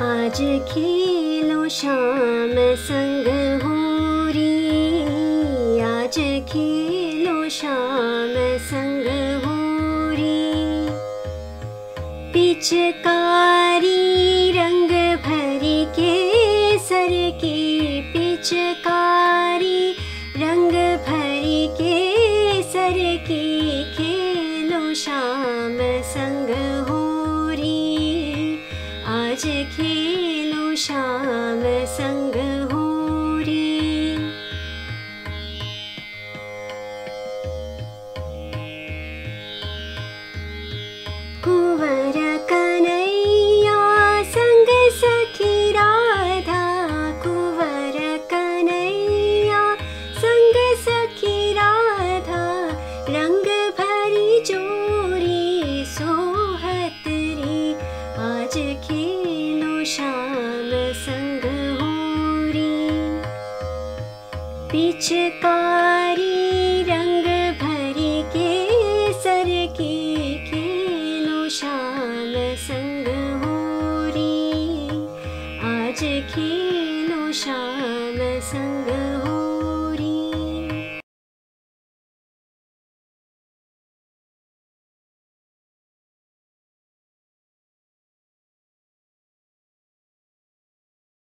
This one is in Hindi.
आज खेलो शाम संग होरी, आज खेलो शाम संग होरी। पिचकारी रंग भर के सर की, पिचकारी रंग भर के सर की, खेलो शाम संग होरी, आज खेलो शाम संग होरी। कुंवर कन्हैया संग सखी राधा, कुंवर कन्हैया संग सखी राधा। रंग भरी चोरी सोहतरी, आज खेलो शाम संग होरी। पिचकारी रंग भर के सर की, खेलो शाम संग होरी, आज खेलो शाम संग